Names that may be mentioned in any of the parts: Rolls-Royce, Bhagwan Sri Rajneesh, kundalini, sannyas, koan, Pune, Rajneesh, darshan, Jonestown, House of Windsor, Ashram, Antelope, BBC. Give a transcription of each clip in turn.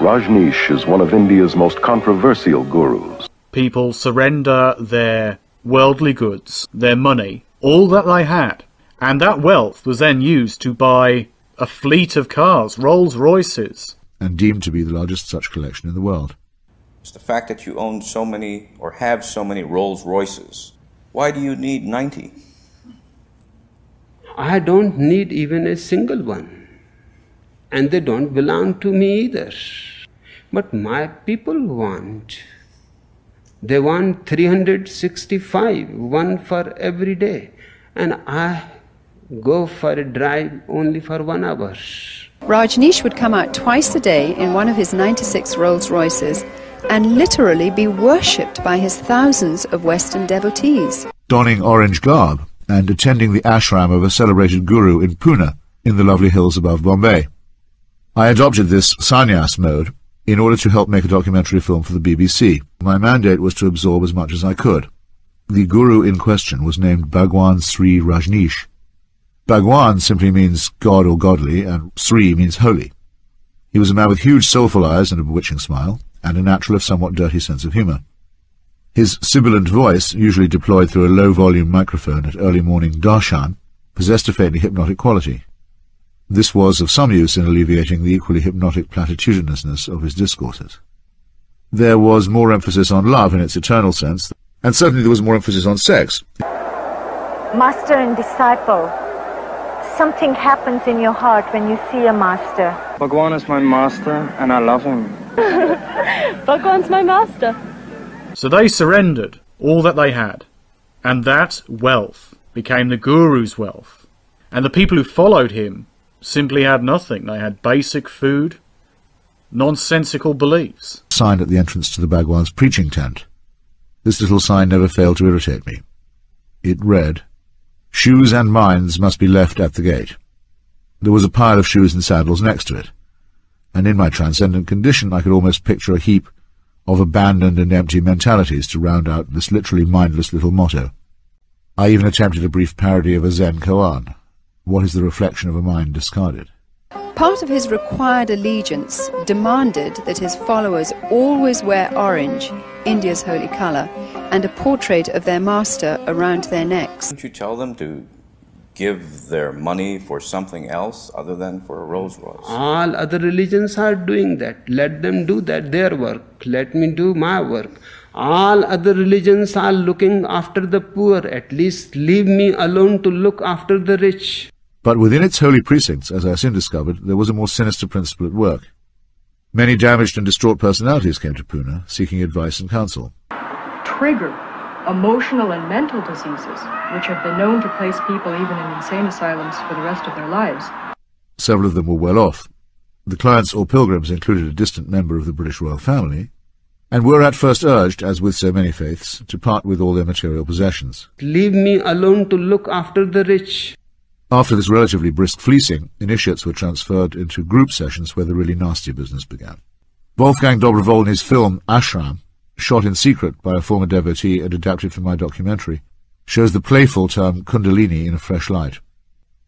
Rajneesh is one of India's most controversial gurus. People surrender their worldly goods, their money, all that they had, and that wealth was then used to buy a fleet of cars, Rolls-Royces. And deemed to be the largest such collection in the world. It's the fact that you own so many, or have so many Rolls-Royces. Why do you need 90? I don't need even a single one. And they don't belong to me either. But my people want. They want 365, one for every day. And I go for a drive only for 1 hour. Rajneesh would come out twice a day in one of his 96 Rolls-Royces and literally be worshipped by his thousands of Western devotees. Donning orange garb and attending the ashram of a celebrated guru in Pune, in the lovely hills above Bombay. I adopted this sannyas mode in order to help make a documentary film for the BBC. My mandate was to absorb as much as I could. The guru in question was named Bhagwan Sri Rajneesh. Bhagwan simply means God or godly, and Sri means holy. He was a man with huge soulful eyes and a bewitching smile, and a natural if somewhat dirty sense of humour. His sibilant voice, usually deployed through a low-volume microphone at early morning darshan, possessed a faintly hypnotic quality. This was of some use in alleviating the equally hypnotic platitudinousness of his discourses. There was more emphasis on love in its eternal sense, and certainly there was more emphasis on sex. Master and disciple. Something happens in your heart when you see a master. Bhagwan is my master and I love him. Bhagwan's my master. So they surrendered all that they had, and that wealth became the guru's wealth. And the people who followed him simply had nothing. They had basic food, nonsensical beliefs. Sign at the entrance to the Bhagwan's preaching tent. This little sign never failed to irritate me. It read, "Shoes and mines must be left at the gate." There was a pile of shoes and saddles next to it, and in my transcendent condition I could almost picture a heap of abandoned and empty mentalities to round out this literally mindless little motto. I even attempted a brief parody of a Zen koan, "What is the reflection of a mind discarded?" Part of his required allegiance demanded that his followers always wear orange, India's holy colour, and a portrait of their master around their necks. Don't you tell them to give their money for something else other than for a Rolls-Royce? All other religions are doing that. Let them do that, their work. Let me do my work. All other religions are looking after the poor. At least leave me alone to look after the rich. But within its holy precincts, as I soon discovered, there was a more sinister principle at work. Many damaged and distraught personalities came to Pune, seeking advice and counsel. Trigger emotional and mental diseases, which have been known to place people even in insane asylums for the rest of their lives. Several of them were well off. The clients or pilgrims included a distant member of the British royal family, and were at first urged, as with so many faiths, to part with all their material possessions. Leave me alone to look after the rich. After this relatively brisk fleecing, initiates were transferred into group sessions where the really nasty business began. Wolfgang Dobrovolny's film Ashram, shot in secret by a former devotee and adapted for my documentary, shows the playful term kundalini in a fresh light.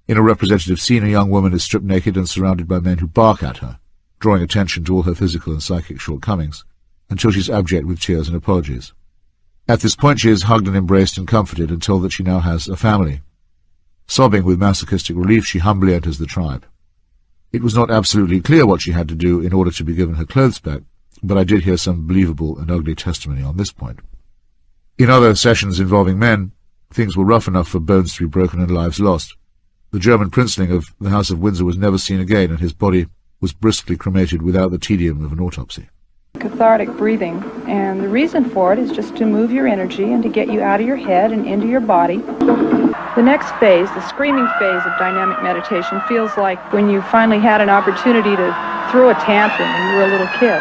In a representative scene, a young woman is stripped naked and surrounded by men who bark at her, drawing attention to all her physical and psychic shortcomings, until she's abject with tears and apologies. At this point she is hugged and embraced and comforted and told that she now has a family. Sobbing with masochistic relief, she humbly enters the tribe. It was not absolutely clear what she had to do in order to be given her clothes back, but I did hear some believable and ugly testimony on this point. In other sessions involving men, things were rough enough for bones to be broken and lives lost. The German princeling of the House of Windsor was never seen again, and his body was briskly cremated without the tedium of an autopsy. Cathartic breathing, and the reason for it is just to move your energy and to get you out of your head and into your body. The next phase, the screaming phase of dynamic meditation, feels like when you finally had an opportunity to throw a tantrum when you were a little kid.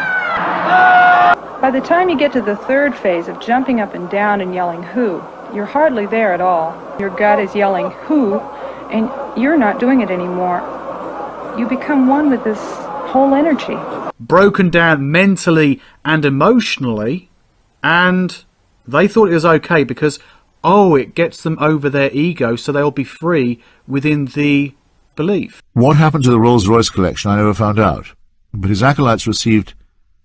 By the time you get to the third phase of jumping up and down and yelling "Who?", you're hardly there at all. Your gut is yelling "Who?" and you're not doing it anymore. You become one with this whole energy. Broken down mentally and emotionally, and they thought it was okay because, oh, it gets them over their ego, so they'll be free within the belief. What happened to the Rolls-Royce collection I never found out, but his acolytes received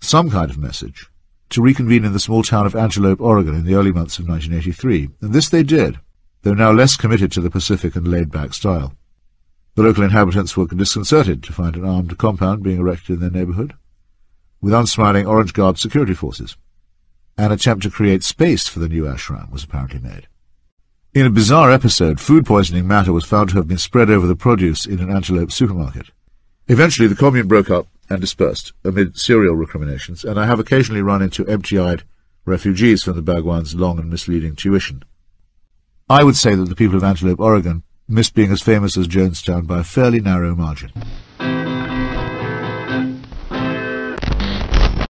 some kind of message, to reconvene in the small town of Antelope, Oregon, in the early months of 1983, and this they did, though now less committed to the Pacific and laid-back style. The local inhabitants were disconcerted to find an armed compound being erected in their neighborhood, with unsmiling Orange Guard security forces. An attempt to create space for the new ashram was apparently made. In a bizarre episode, food poisoning matter was found to have been spread over the produce in an Antelope supermarket. Eventually the commune broke up and dispersed, amid serial recriminations, and I have occasionally run into empty-eyed refugees from the Bhagwan's long and misleading tuition. I would say that the people of Antelope, Oregon, missed being as famous as Jonestown by a fairly narrow margin.